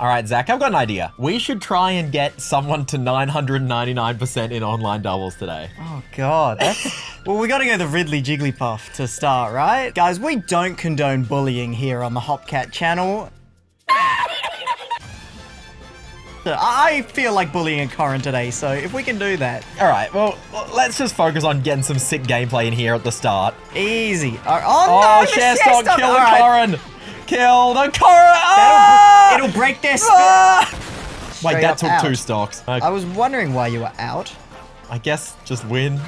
All right, Zach, I've got an idea. We should try and get someone to 999% in online doubles today. Oh, God. Well, we got to go the Ridley Jigglypuff to start, right? Guys, we don't condone bullying here on the Hopcat channel. I feel like bullying Corrin today, so if we can do that. All right, well, let's just focus on getting some sick gameplay in here at the start. Easy. Oh, no, Sharestalk killing Corrin. Kill the Corrin. Oh! It'll break this. Ah! Wait, that took out. 2 stocks. Okay. I was wondering why you were out. I guess just win.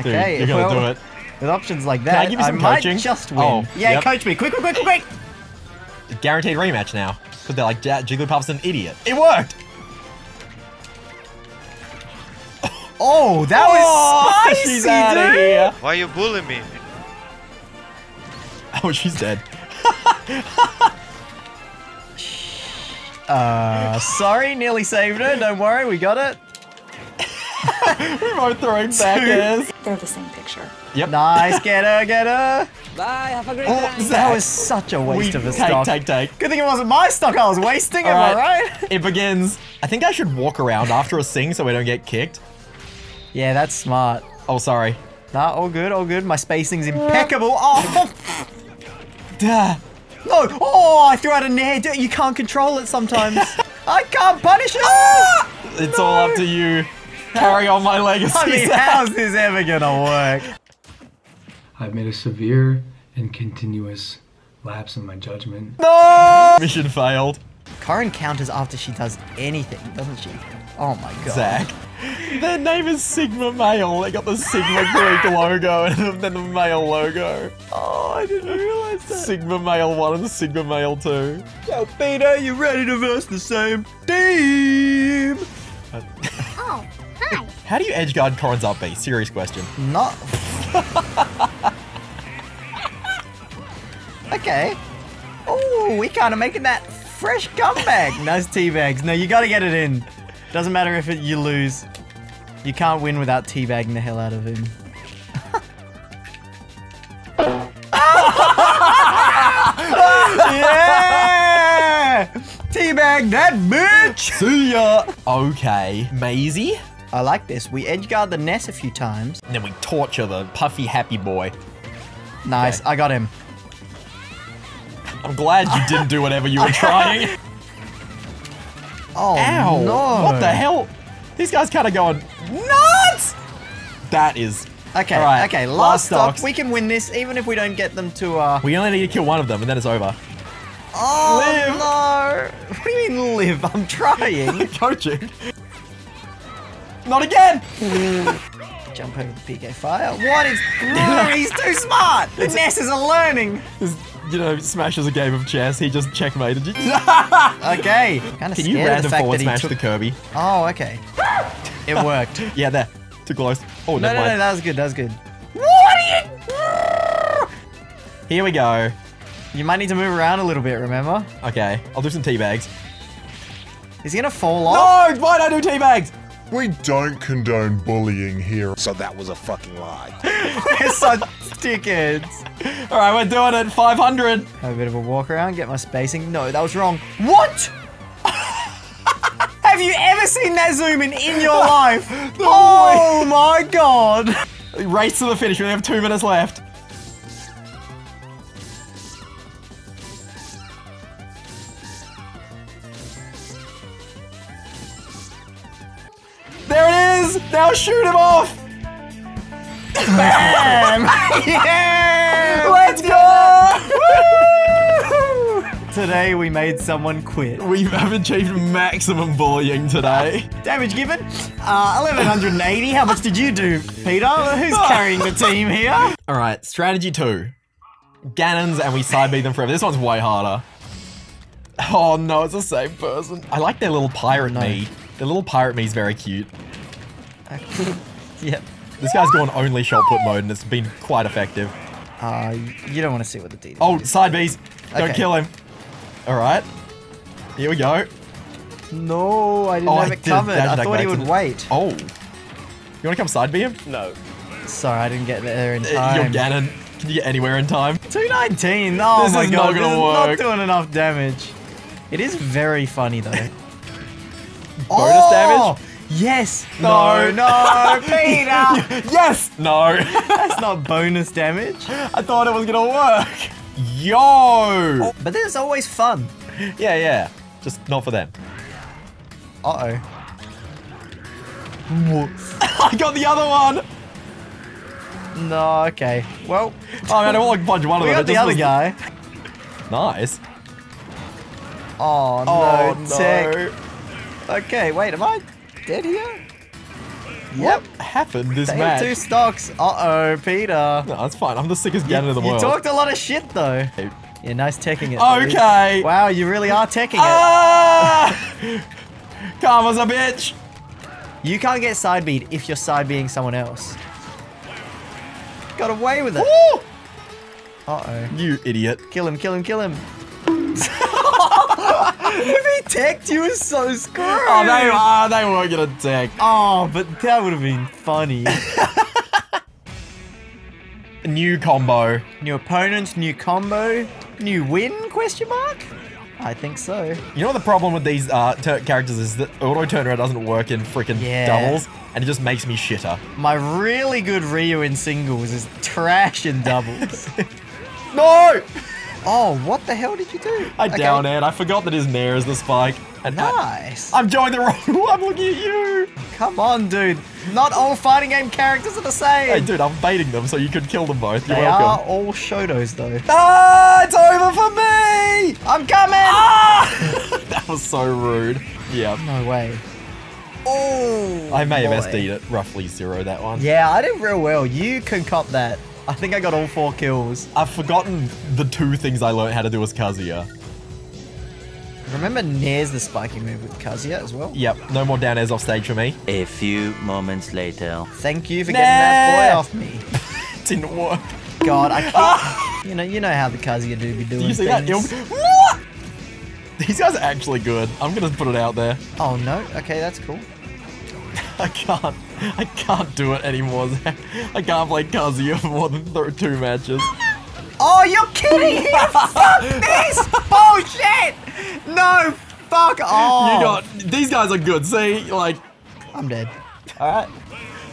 Okay, dude, you're going to do it. With options like that, can I give you some coaching? Might just win. Oh, yeah, yep. Coach me. Quick, quick, quick, quick, quick. Guaranteed rematch now. Because they're like, Jigglypuff's an idiot. It worked! Oh, that was spicy, she's out of here. Why are you bullying me? Oh, she's dead. Sorry, nearly saved her. Don't worry, we got it. We both throwing back airs. They're the same picture. Yep. Nice, get her, get her. Bye, have a great night. That was such a waste of a stock. Take. Good thing it wasn't my stock I was wasting, am I right? It begins. I think I should walk around after a sing so we don't get kicked. Yeah, that's smart. Oh, sorry. Nah, all good, all good. My spacing's impeccable. Oh! Duh. No! Oh, I threw out a nair. You can't control it sometimes. I can't punish it! Ah! It's all up to you. Carry on my legacy. I mean, how's this ever gonna work? I've made a severe and continuous lapse in my judgment. No! Mission failed. Corrin counters after she does anything, doesn't she? Oh my god. Zach. Their name is Sigma Male. They got the Sigma Greek logo and then the male logo. Oh, I didn't realize that. Sigma Male 1 and Sigma Male 2. Yo, Peter, you ready to verse the same team? Oh, hi. How do you edgeguard Corrin's up B? Serious question. Not. Okay. Oh, we kind of making that fresh comeback. Nice teabags. No, you got to get it in. Doesn't matter if you lose. You can't win without teabagging the hell out of him. Yeah! Teabag that bitch! See ya! Okay, Maisie. I like this. We edgeguard the nest a few times. And then we torture the puffy happy boy. Nice, okay. I got him. I'm glad you didn't do whatever you were trying. Oh, ow. No. What the hell? These guys kind of going nuts! That is... Okay, right. Okay, last stock. We can win this even if we don't get them to... We only need to kill one of them and then it's over. Oh, live. No. What do you mean live? I'm trying. Coaching. Not again! Jump over the PK fire. What is... He's too smart! The Ness is learning! You know, Smash is a game of chess. He just checkmated you. Okay. Kind of scared. Can you random forward smash the Kirby? Oh, okay. It worked. Yeah, there. Too close. Oh, no, no, that was good. That was good. What are you? Here we go. You might need to move around a little bit, remember? Okay. I'll do some teabags. Is he going to fall off? No! Why'd I do teabags? We don't condone bullying here. So that was a fucking lie. We're such dickheads. All right, we're doing it. 500. Have a bit of a walk around, get my spacing. No, that was wrong. What? Have you ever seen that zoom in your life? Oh my God. Race to the finish. We only have 2 minutes left. There it is! Now shoot him off! Bam! Yeah! Let's go! Woo! Today we made someone quit. We have achieved maximum bullying today. Damage given? 1180. How much did you do, Peter? Who's carrying the team here? Alright, strategy 2. Ganons and we side beat them forever. This one's way harder. Oh no, it's the same person. I like their little pirate me. The little pirate me's very cute. Yep. This guy's gone only shot put mode and it's been quite effective. You don't want to see what the DD is. Oh, side B's. Okay. Don't kill him. Alright. Here we go. No, I didn't have it covered. I thought he would wait. Oh. You want to come side B him? No. Sorry, I didn't get there in time. You're Ganon. Can you get anywhere in time? 219. Oh my god. This is not going to work. Not doing enough damage. It is very funny though. Bonus damage? Yes! No, no, Peter! Yes! No. That's not bonus damage. I thought it was gonna work. Yo! Oh. But this is always fun. Yeah, yeah. Just not for them. Uh-oh. I got the other one! No, okay. Well... Oh, man, I don't want to punch one of them. We got the other guy. Nice. Oh, no, oh, no. Tech. Okay, wait, am I dead here? Yep. What happened this match? 2 stocks. Uh-oh, Peter. No, that's fine. I'm the sickest gander in the world. You talked a lot of shit, though. Yeah, nice teching it. Okay. Dude. Wow, you really are teching it. Karma's a bitch. You can't get side beat if you're side beating someone else. Got away with it. Woo! Uh-oh. You idiot. Kill him, kill him, kill him. If he teched, you were so screwed. Oh, they weren't gonna tech. Oh, but that would have been funny. New combo. New opponent, new combo, new win, question mark? I think so. You know what the problem with these characters is? That auto turnaround doesn't work in freaking doubles, and it just makes me shitter. My really good Ryu in singles is trash in doubles. No! Oh, what the hell did you do? I down it. I forgot that his nair is the spike. And nice. I'm joining the wrong. I'm looking at you. Come on, dude. Not all fighting game characters are the same. Hey, dude, I'm baiting them so you could kill them both. You're welcome. They are all shodos, though. Ah, it's over for me. I'm coming. Ah! That was so rude. Yeah. No way. Oh. I may have SD'd it roughly zero, that one. Yeah, I did real well. You can cop that. I think I got all 4 kills. I've forgotten the 2 things I learned how to do as Kazuya. Remember, Nair's the spiky move with Kazuya as well. Yep, no more down airs off stage for me. A few moments later. Thank you for getting that boy off me. Didn't work. God, I can't. You know how the Kazuya do be doing. Do you see things. That? These guys are actually good. I'm gonna put it out there. Oh no. Okay, that's cool. I can't do it anymore. I can't play Kazuya for more than 2 matches. Oh, you're kidding! Fuck this bullshit! No, fuck off! You got these guys are good. See, like, I'm dead. All right.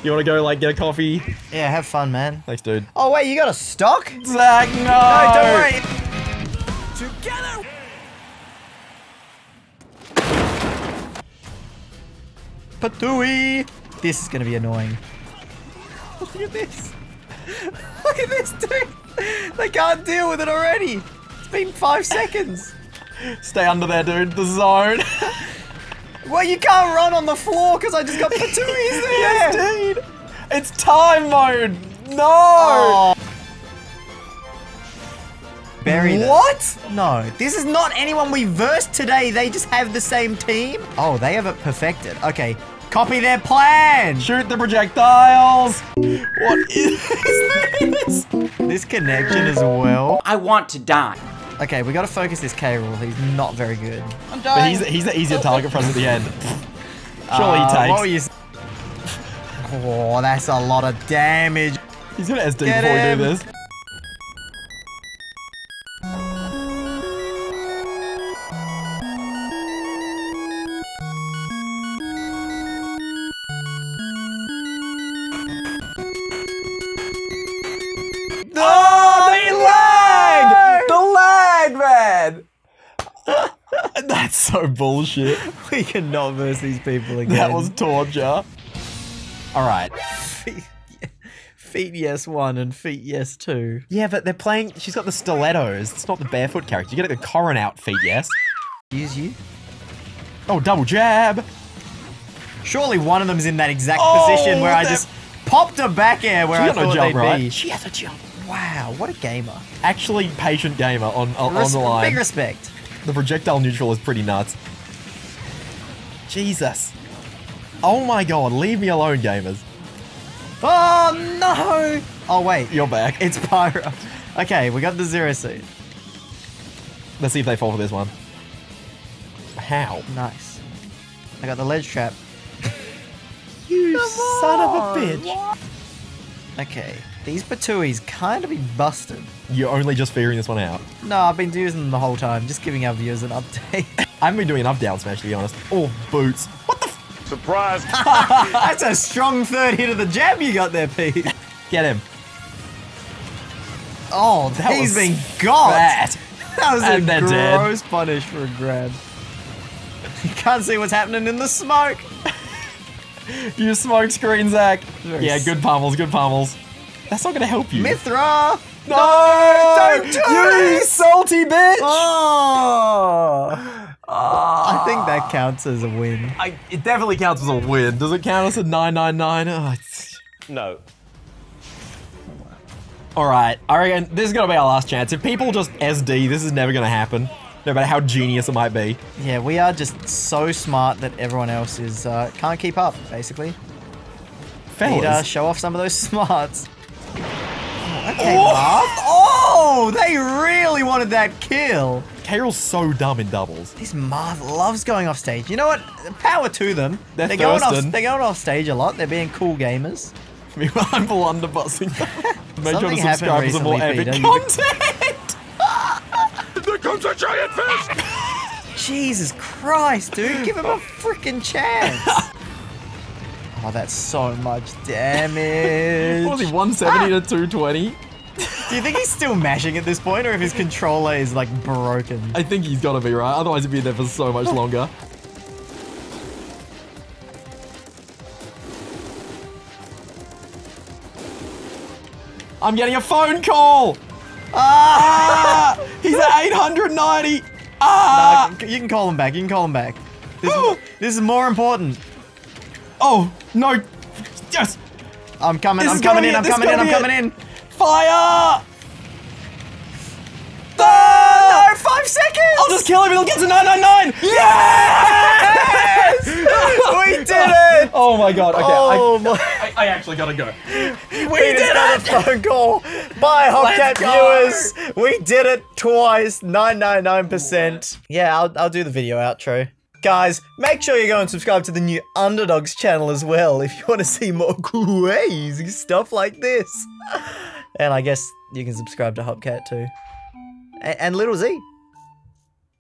You want to go like get a coffee? Yeah, have fun, man. Thanks, dude. Oh wait, you got a stock? Zach, no! No, don't worry. Together. Patui! This is gonna be annoying. Look at this! Look at this, dude! They can't deal with it already! It's been 5 seconds! Stay under there, dude. The zone! Well, you can't run on the floor because I just got Patui's there! Yes, dude! It's time mode! No! Oh. Bury them. What? No, this is not anyone we versed today. They just have the same team. Oh, they have it perfected. Okay, copy their plan. Shoot the projectiles. What is this? This connection as well. I want to die. Okay, we got to focus this K rule. He's not very good. I'm dying. But he's the easier target for us at the end. Surely he takes. Oh, that's a lot of damage. He's gonna SD before we do this. That's so bullshit. We cannot verse these people again. That was torture. Alright. Feet yes 1 and feet yes 2. Yeah, but they're playing... She's got the stilettos. It's not the barefoot character. You get like the Corrin out feet yes. Use you. Oh, double jab. Surely one of them's in that exact position where I just popped a back air where I thought they'd be. She has a jump. Wow, what a gamer. Actually, patient gamer on the line. Big respect. The projectile neutral is pretty nuts. Jesus. Oh my god, leave me alone, gamers. Oh no! Oh wait. You're back. It's Pyro. Okay, we got the zero suit. Let's see if they fall for this one. How? Nice. I got the ledge trap. You son of a bitch. What? Okay. These Patuis kind of be busted. You're only just figuring this one out? No, I've been using them the whole time, just giving our viewers an update. I haven't been doing enough down smash, to be honest. Oh, boots. What the f- Surprise! That's a strong third hit of the jab you got there, Pete. Get him. Oh, that he's been got. That was and a gross dead. Punish for a grab. You can't see what's happening in the smoke. You smoke screen, Zach. Very yeah, good pummels, good pummels. That's not gonna help you. Mithra! No! Don't do it! You salty bitch! Oh. Oh. I think that counts as a win. It definitely counts as a win. Does it count as a 999? Oh, no. Alright, I reckon this is gonna be our last chance. If people just SD, this is never gonna happen. No matter how genius it might be. Yeah, we are just so smart that everyone else is, can't keep up, basically. Fellas. Show off some of those smarts. Oh, okay, oh, they really wanted that kill. Carol's so dumb in doubles. This Marth loves going off stage. You know what? Power to them. They're going off stage a lot. They're being cool gamers. Meanwhile, I'm blunderbussing. Make sure to subscribe for more epic content. There comes a giant fish! Jesus Christ, dude. Give him a freaking chance. Oh, that's so much damage. What was he, 170 to 220? Do you think he's still mashing at this point, or if his controller is, like, broken? I think he's gotta be, right? Otherwise he'd be there for so much longer. I'm getting a phone call! Ah! He's at 890! Ah! No, you can call him back, you can call him back. This is more important. Oh, no. Yes! I'm coming, I'm coming in. Fire! Oh, no, 5 seconds! I'll just kill him, it'll get to 999! Yes! We did it! Oh my god, okay. Oh I actually gotta go. We did it! Phone call. Bye, Hopcat viewers! We did it twice, 999%. Yeah, I'll do the video outro. Guys, make sure you go and subscribe to the new Underdogs channel as well if you want to see more crazy stuff like this. And I guess you can subscribe to Hopcat too. And Little Z.